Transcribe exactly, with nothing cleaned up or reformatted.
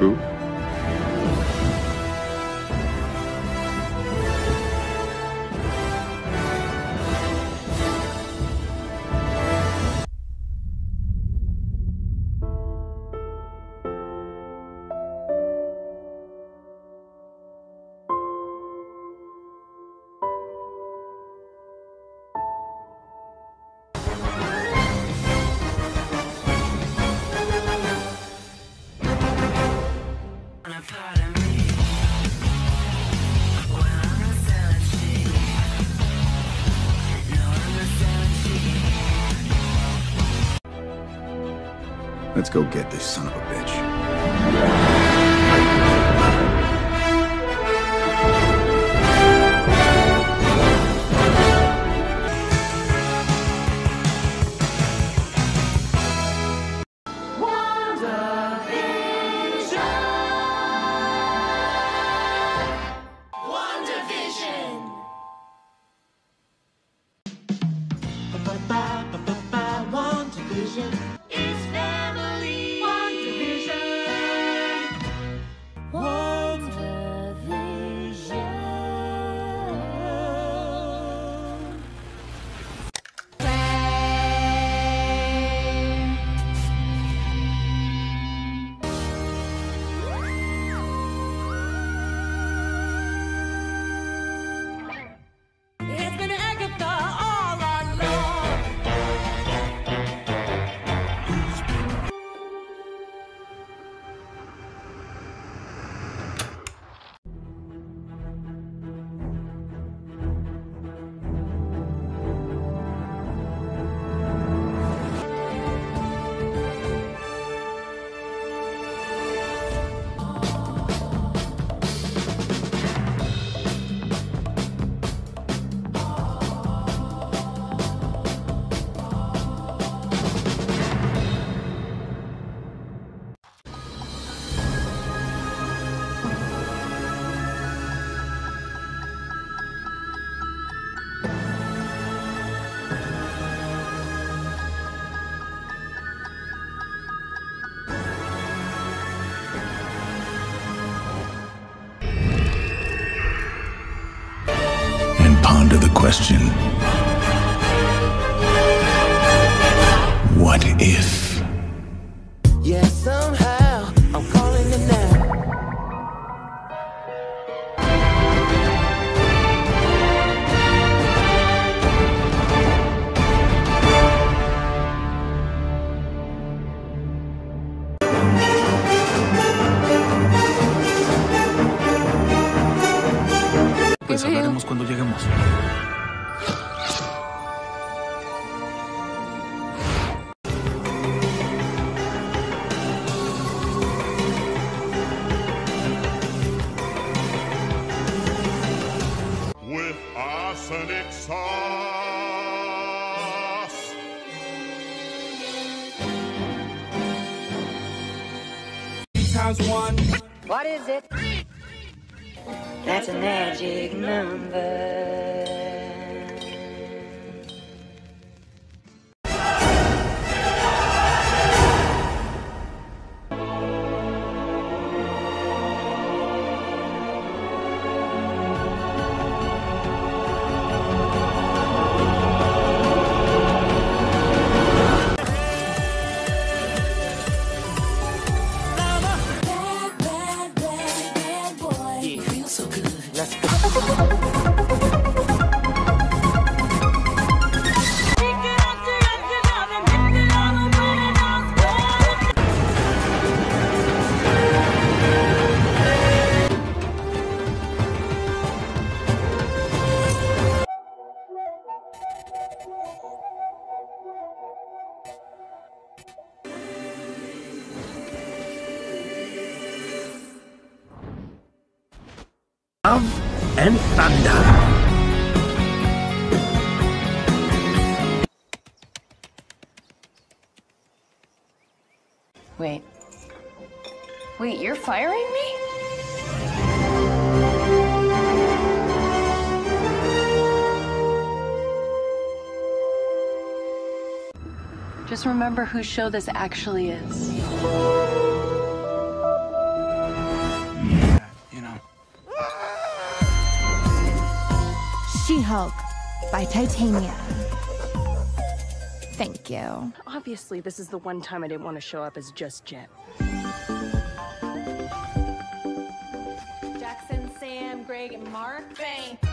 Who? Let's go get this son of a bitch. Ponder the question, what if? Yeah, somehow I'm calling it now. Pues hablaremos cuando lleguemos. One. What is it? That's a magic number. Love and thunder. Wait. Wait, you're firing me? Just remember whose show this actually is. She-Hulk by Titania. Thank you. Obviously, this is the one time I didn't want to show up as just Jen. Jackson, Sam, Greg, and Mark. Bang!